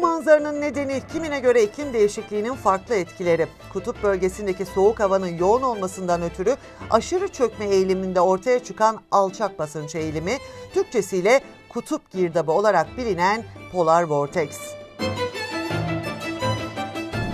Manzaranın nedeni kimine göre iklim değişikliğinin farklı etkileri. Kutup bölgesindeki soğuk havanın yoğun olmasından ötürü aşırı çökme eğiliminde ortaya çıkan alçak basınç eğilimi, Türkçesiyle kutup girdabı olarak bilinen polar vortex.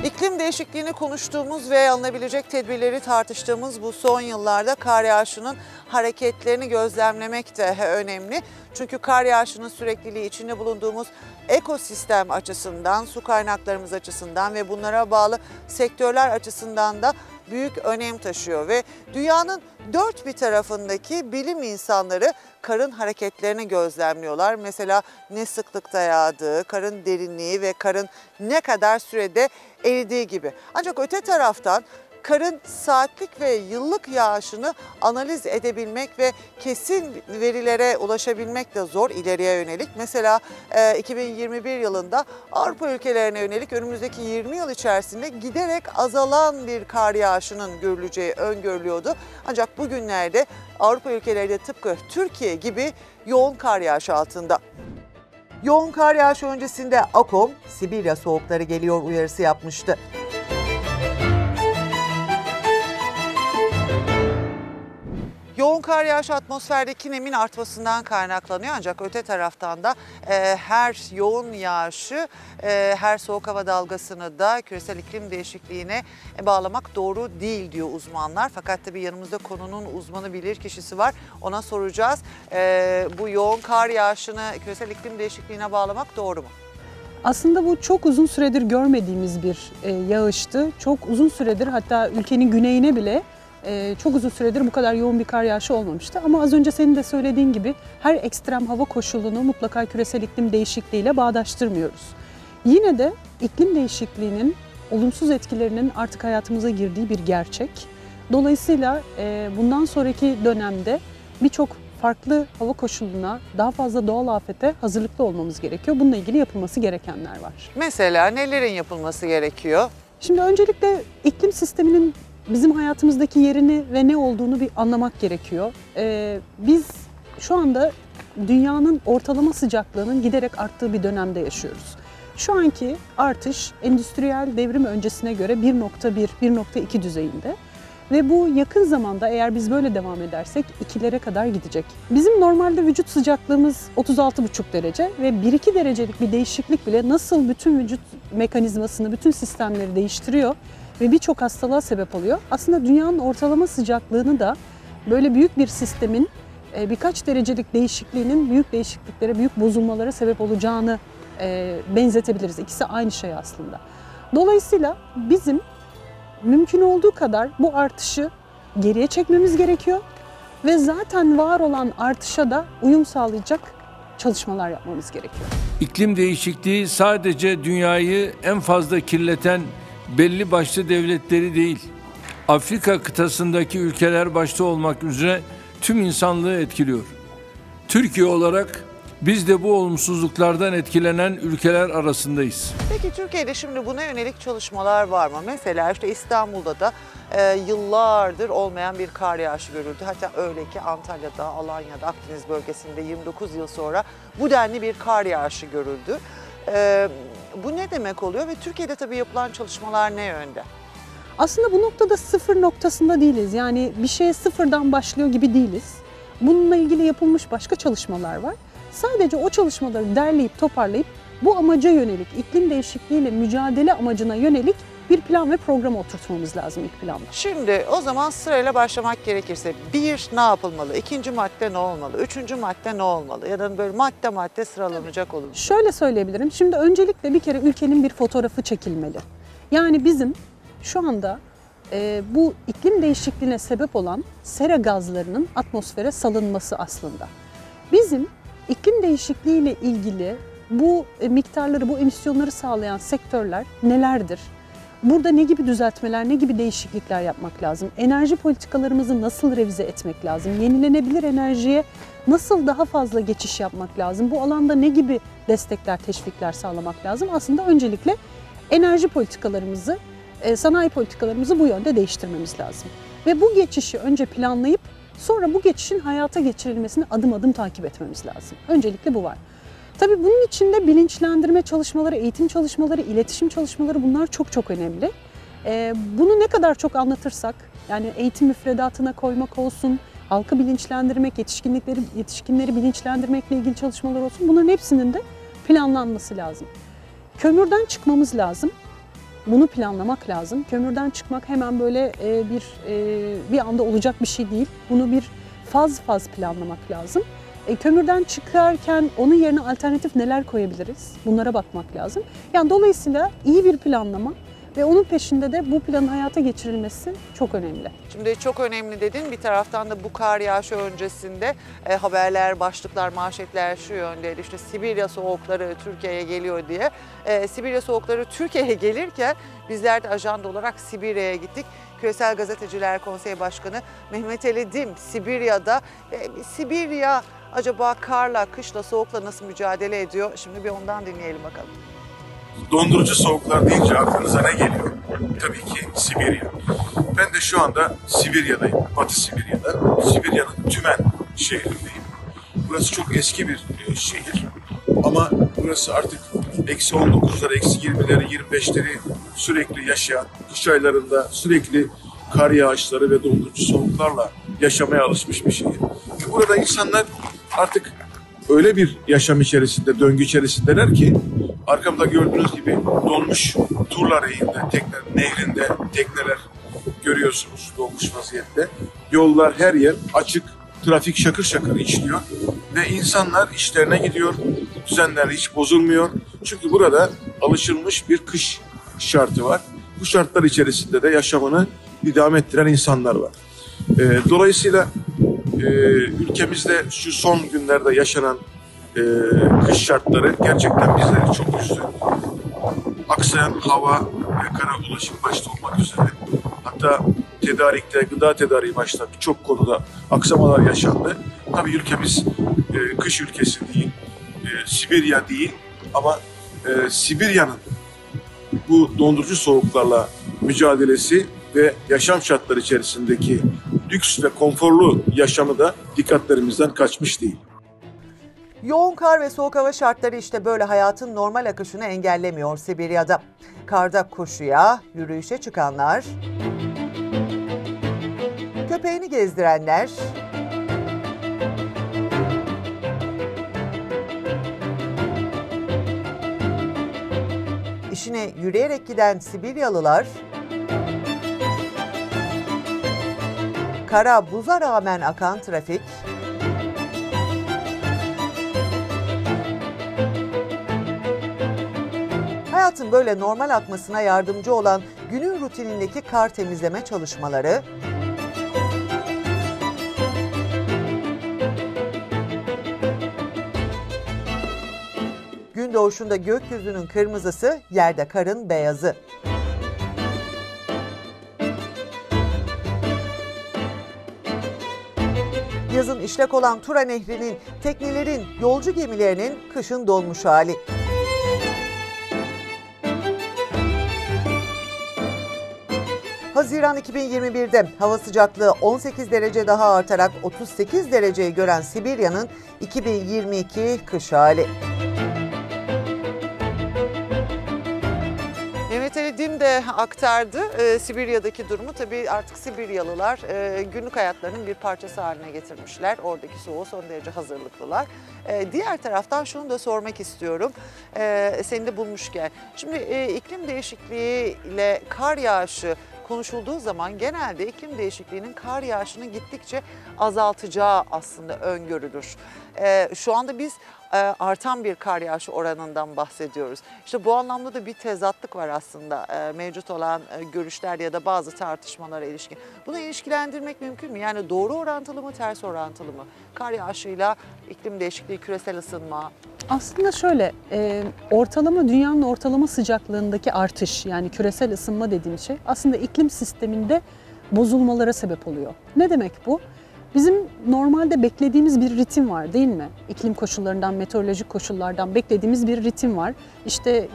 İklim değişikliğini konuştuğumuz ve alınabilecek tedbirleri tartıştığımız bu son yıllarda kar yağışının hareketlerini gözlemlemek de önemli. Çünkü kar yağışının sürekliliği içinde bulunduğumuz ekosistem açısından, su kaynaklarımız açısından ve bunlara bağlı sektörler açısından da büyük önem taşıyor ve dünyanın dört bir tarafındaki bilim insanları karın hareketlerini gözlemliyorlar. Mesela ne sıklıkta yağdığı, karın derinliği ve karın ne kadar sürede eridiği gibi. Ancak öte taraftan karın saatlik ve yıllık yağışını analiz edebilmek ve kesin verilere ulaşabilmek de zor ileriye yönelik. Mesela 2021 yılında Avrupa ülkelerine yönelik önümüzdeki 20 yıl içerisinde giderek azalan bir kar yağışının görüleceği öngörülüyordu. Ancak bugünlerde Avrupa ülkeleri de tıpkı Türkiye gibi yoğun kar yağışı altında. Yoğun kar yağışı öncesinde AKOM, Sibirya soğukları geliyor uyarısı yapmıştı. Yoğun kar yağışı atmosferdeki nemin artmasından kaynaklanıyor, ancak öte taraftan da her yoğun yağışı, her soğuk hava dalgasını da küresel iklim değişikliğine bağlamak doğru değil diyor uzmanlar. Fakat tabii yanımızda konunun uzmanı bilirkişisi var, ona soracağız. Bu yoğun kar yağışını küresel iklim değişikliğine bağlamak doğru mu? Aslında bu çok uzun süredir görmediğimiz bir yağıştı. Çok uzun süredir, hatta ülkenin güneyine bile çok uzun süredir bu kadar yoğun bir kar yağışı olmamıştı. Ama az önce senin de söylediğin gibi her ekstrem hava koşulunu mutlaka küresel iklim değişikliğiyle bağdaştırmıyoruz. Yine de iklim değişikliğinin olumsuz etkilerinin artık hayatımıza girdiği bir gerçek. Dolayısıyla bundan sonraki dönemde birçok farklı hava koşuluna, daha fazla doğal afete hazırlıklı olmamız gerekiyor. Bununla ilgili yapılması gerekenler var. Mesela nelerin yapılması gerekiyor? Şimdi öncelikle iklim sisteminin bizim hayatımızdaki yerini ve ne olduğunu bir anlamak gerekiyor. Biz şu anda dünyanın ortalama sıcaklığının giderek arttığı bir dönemde yaşıyoruz. Şu anki artış endüstriyel devrim öncesine göre 1.1-1.2 düzeyinde. Ve bu yakın zamanda eğer biz böyle devam edersek 2'lere kadar gidecek. Bizim normalde vücut sıcaklığımız 36,5 derece ve 1-2 derecelik bir değişiklik bile nasıl bütün vücut mekanizmasını, bütün sistemleri değiştiriyor ve birçok hastalığa sebep oluyor. Aslında dünyanın ortalama sıcaklığını da böyle büyük bir sistemin birkaç derecelik değişikliğinin büyük değişikliklere, büyük bozulmalara sebep olacağını benzetebiliriz. İkisi aynı şey aslında. Dolayısıyla bizim mümkün olduğu kadar bu artışı geriye çekmemiz gerekiyor ve zaten var olan artışa da uyum sağlayacak çalışmalar yapmamız gerekiyor. İklim değişikliği sadece dünyayı en fazla kirleten belli başlı devletleri değil, Afrika kıtasındaki ülkeler başta olmak üzere tüm insanlığı etkiliyor. Türkiye olarak biz de bu olumsuzluklardan etkilenen ülkeler arasındayız. Peki Türkiye'de şimdi buna yönelik çalışmalar var mı? Mesela işte İstanbul'da da yıllardır olmayan bir kar yağışı görüldü. Hatta öyle ki Antalya'da, Alanya'da, Akdeniz bölgesinde 29 yıl sonra bu denli bir kar yağışı görüldü. Bu ne demek oluyor ve Türkiye'de tabii yapılan çalışmalar ne yönde? Aslında bu noktada sıfır noktasında değiliz. Yani bir şeye sıfırdan başlıyor gibi değiliz. Bununla ilgili yapılmış başka çalışmalar var. Sadece o çalışmaları derleyip toparlayıp bu amaca yönelik, iklim değişikliğiyle mücadele amacına yönelik bir plan ve programı oturtmamız lazım ilk planda. Şimdi o zaman sırayla başlamak gerekirse bir ne yapılmalı, ikinci madde ne olmalı, üçüncü madde ne olmalı ya da böyle madde madde sıralanacak olur. Şöyle söyleyebilirim, şimdi öncelikle bir kere ülkenin bir fotoğrafı çekilmeli. Yani bizim şu anda bu iklim değişikliğine sebep olan sera gazlarının atmosfere salınması aslında. Bizim iklim değişikliğiyle ilgili bu miktarları, bu emisyonları sağlayan sektörler nelerdir? Burada ne gibi düzeltmeler, ne gibi değişiklikler yapmak lazım? Enerji politikalarımızı nasıl revize etmek lazım? Yenilenebilir enerjiye nasıl daha fazla geçiş yapmak lazım? Bu alanda ne gibi destekler, teşvikler sağlamak lazım? Aslında öncelikle enerji politikalarımızı, sanayi politikalarımızı bu yönde değiştirmemiz lazım. Ve bu geçişi önce planlayıp sonra bu geçişin hayata geçirilmesini adım adım takip etmemiz lazım. Öncelikle bu var. Tabii bunun içinde bilinçlendirme çalışmaları, eğitim çalışmaları, iletişim çalışmaları bunlar çok çok önemli. Bunu ne kadar çok anlatırsak, yani eğitim müfredatına koymak olsun, halkı bilinçlendirmek, yetişkinleri bilinçlendirmekle ilgili çalışmalar olsun, bunların hepsinin de planlanması lazım. Kömürden çıkmamız lazım, bunu planlamak lazım. Kömürden çıkmak hemen böyle bir anda olacak bir şey değil, bunu bir faz planlamak lazım. Kömürden çıkarken onun yerine alternatif neler koyabiliriz? Bunlara bakmak lazım. Yani dolayısıyla iyi bir planlama ve onun peşinde de bu planın hayata geçirilmesi çok önemli. Şimdi çok önemli dedin. Bir taraftan da bu kar yağışı öncesinde haberler, başlıklar, manşetler şu yönde. İşte Sibirya soğukları Türkiye'ye geliyor diye. Sibirya soğukları Türkiye'ye gelirken bizler de ajanda olarak Sibirya'ya gittik. Küresel Gazeteciler Konseyi Başkanı Mehmet Ali Dim Sibirya'da. Sibirya acaba karla, kışla, soğukla nasıl mücadele ediyor? Şimdi bir ondan dinleyelim bakalım. Dondurucu soğuklar deyince aklınıza ne geliyor? Tabii ki Sibirya. Ben de şu anda Sibirya'dayım, Batı Sibirya'da. Sibirya'nın Tümen şehrindeyim. Burası çok eski bir şehir ama burası artık eksi 19'ları, eksi 20'leri, 25'leri sürekli yaşayan, kış aylarında sürekli kar yağışları ve dondurucu soğuklarla yaşamaya alışmış bir şehir. Ve burada insanlar artık öyle bir yaşam içerisinde, döngü içerisindeler ki arkamda gördüğünüz gibi dolmuş turlar rayında, tekneler görüyorsunuz dolmuş vaziyette. Yollar her yer açık, trafik şakır şakır işliyor ve insanlar işlerine gidiyor, düzenler hiç bozulmuyor. Çünkü burada alışılmış bir kış şartı var. Bu şartlar içerisinde de yaşamını idame ettiren insanlar var. Dolayısıyla ülkemizde şu son günlerde yaşanan kış şartları gerçekten bizleri çok üzdü. Aksayan hava ve kara ulaşım başta olmak üzere, hatta tedarikte, gıda tedariği başta birçok konuda aksamalar yaşandı. Tabii ülkemiz kış ülkesi değil, Sibirya değil ama Sibirya'nın bu dondurucu soğuklarla mücadelesi ve yaşam şartları içerisindeki lüks ve konforlu yaşamı da dikkatlerimizden kaçmış değil. Yoğun kar ve soğuk hava şartları işte böyle hayatın normal akışını engellemiyor Sibirya'da. Karda koşuya, yürüyüşe çıkanlar, köpeğini gezdirenler, işine yürüyerek giden Sibiryalılar, kara buza rağmen akan trafik, hayatın böyle normal akmasına yardımcı olan günün rutinindeki kar temizleme çalışmaları, gün doğuşunda gökyüzünün kırmızısı, yerde karın beyazı. Yazın işlek olan Tura Nehri'nin, teknelerin, yolcu gemilerinin kışın donmuş hali. Haziran 2021'de hava sıcaklığı 18 derece daha artarak 38 dereceyi gören Sibirya'nın 2022 kış hali. Mehmet Ali Dim de aktardı Sibirya'daki durumu. Tabii artık Sibiryalılar günlük hayatlarının bir parçası haline getirmişler. Oradaki soğuğa son derece hazırlıklılar. Diğer taraftan şunu da sormak istiyorum. Seni de bulmuşken. Şimdi iklim değişikliği ile kar yağışı konuşulduğu zaman genelde iklim değişikliğinin kar yağışının gittikçe azaltacağı aslında öngörülür. Şu anda biz artan bir kar yağışı oranından bahsediyoruz. İşte bu anlamda da bir tezatlık var aslında mevcut olan görüşler ya da bazı tartışmalara ilişkin. Bunu ilişkilendirmek mümkün mü? Yani doğru orantılı mı, ters orantılı mı? Kar yağışıyla iklim değişikliği, küresel ısınma. Aslında şöyle, ortalama dünyanın ortalama sıcaklığındaki artış, yani küresel ısınma dediğim şey aslında iklim sisteminde bozulmalara sebep oluyor. Ne demek bu? Bizim normalde beklediğimiz bir ritim var değil mi? İklim koşullarından, meteorolojik koşullardan beklediğimiz bir ritim var. İşte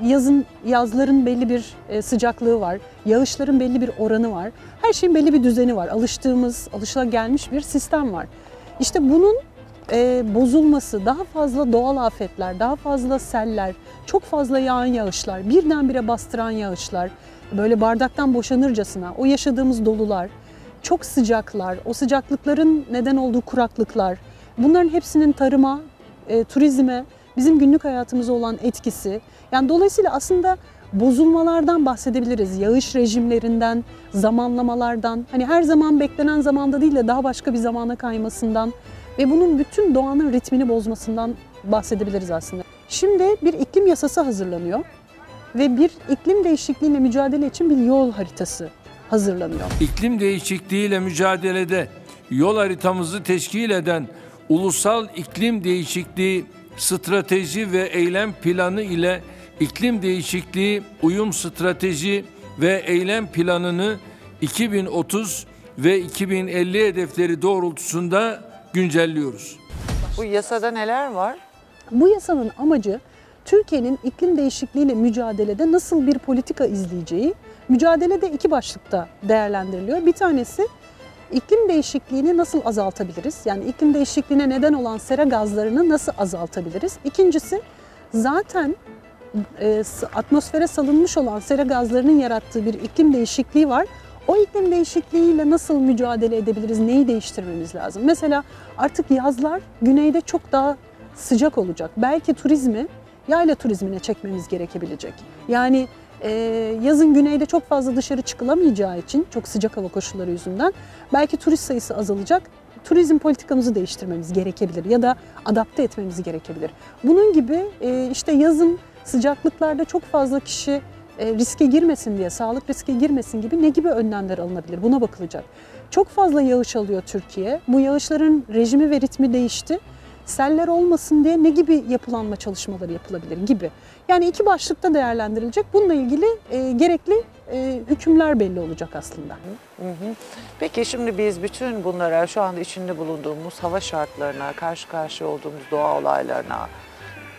yazların belli bir sıcaklığı var, yağışların belli bir oranı var. Her şeyin belli bir düzeni var. Alışılagelmiş bir sistem var. İşte bunun bozulması, daha fazla doğal afetler, daha fazla seller, çok fazla yağan yağışlar, birdenbire bastıran yağışlar, böyle bardaktan boşanırcasına o yaşadığımız dolular, çok sıcaklar, o sıcaklıkların neden olduğu kuraklıklar, bunların hepsinin tarıma, turizme, bizim günlük hayatımıza olan etkisi. Yani dolayısıyla aslında bozulmalardan bahsedebiliriz. Yağış rejimlerinden, zamanlamalardan, hani her zaman beklenen zamanda değil de daha başka bir zamana kaymasından. ve bunun bütün doğanın ritmini bozmasından bahsedebiliriz aslında. Şimdi bir iklim yasası hazırlanıyor ve bir iklim değişikliğiyle mücadele için bir yol haritası hazırlanıyor. İklim değişikliğiyle mücadelede yol haritamızı teşkil eden Ulusal İklim Değişikliği Strateji ve Eylem Planı ile İklim Değişikliği Uyum Strateji ve Eylem Planı'nı 2030 ve 2050 hedefleri doğrultusunda güncelliyoruz. Bu yasada neler var? Bu yasanın amacı Türkiye'nin iklim değişikliğiyle mücadelede nasıl bir politika izleyeceği, mücadelede iki başlıkta değerlendiriliyor. Bir tanesi iklim değişikliğini nasıl azaltabiliriz? Yani iklim değişikliğine neden olan sera gazlarını nasıl azaltabiliriz? İkincisi zaten atmosfere salınmış olan sera gazlarının yarattığı bir iklim değişikliği var. O iklim değişikliğiyle nasıl mücadele edebiliriz? Neyi değiştirmemiz lazım? Mesela artık yazlar güneyde çok daha sıcak olacak. Belki turizmi yayla turizmine çekmemiz gerekebilecek. Yani yazın güneyde çok fazla dışarı çıkılamayacağı için çok sıcak hava koşulları yüzünden belki turist sayısı azalacak. Turizm politikamızı değiştirmemiz gerekebilir ya da adapte etmemiz gerekebilir. Bunun gibi işte yazın sıcaklıklarda çok fazla kişi riske girmesin diye, sağlık riske girmesin gibi ne gibi önlemler alınabilir? Buna bakılacak. Çok fazla yağış alıyor Türkiye. Bu yağışların rejimi ve ritmi değişti. Seller olmasın diye ne gibi yapılanma çalışmaları yapılabilir gibi. Yani iki başlıkta değerlendirilecek. Bununla ilgili gerekli hükümler belli olacak aslında. Peki şimdi biz bütün bunlara, şu anda içinde bulunduğumuz hava şartlarına, karşı karşıya olduğumuz doğa olaylarına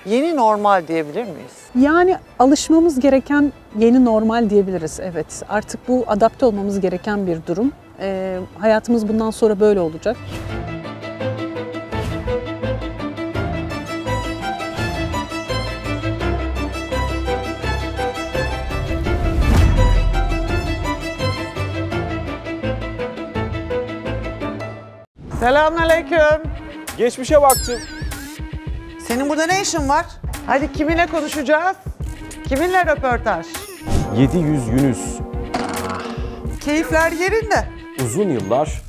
yeni normal diyebilir miyiz? Yani alışmamız gereken yeni normal diyebiliriz, evet. Artık bu adapte olmamız gereken bir durum. Hayatımız bundan sonra böyle olacak. Selamünaleyküm. Geçmişe baktım. Senin burada ne işin var? Hadi kiminle konuşacağız? Kiminle röportaj? 700 Yunus. Keyifler yerinde. Uzun yıllar.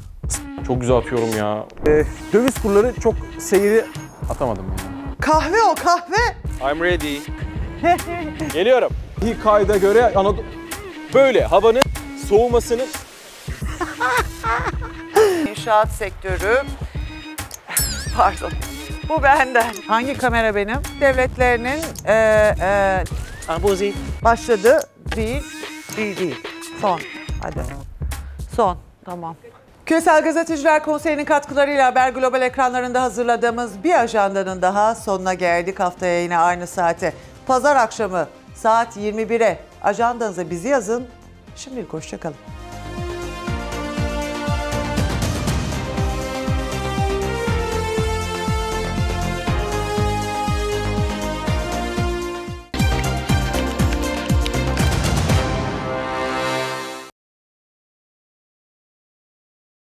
Çok güzel atıyorum ya. Döviz kurları çok seyri atamadım yani. Kahve o kahve. I'm ready. Geliyorum. İlk kayda göre Anadolu... Böyle havanın soğumasının... İnşaat sektörü, pardon, bu benden. Hangi kamera benim? Devletlerinin başladı, değil. Son, hadi. Son, tamam. Küresel Gazeteciler Konseyi'nin katkılarıyla Haber Global ekranlarında hazırladığımız bir ajandanın daha sonuna geldik. Haftaya yine aynı saate, pazar akşamı saat 21'e ajandanıza bizi yazın. Şimdilik hoşça kalın.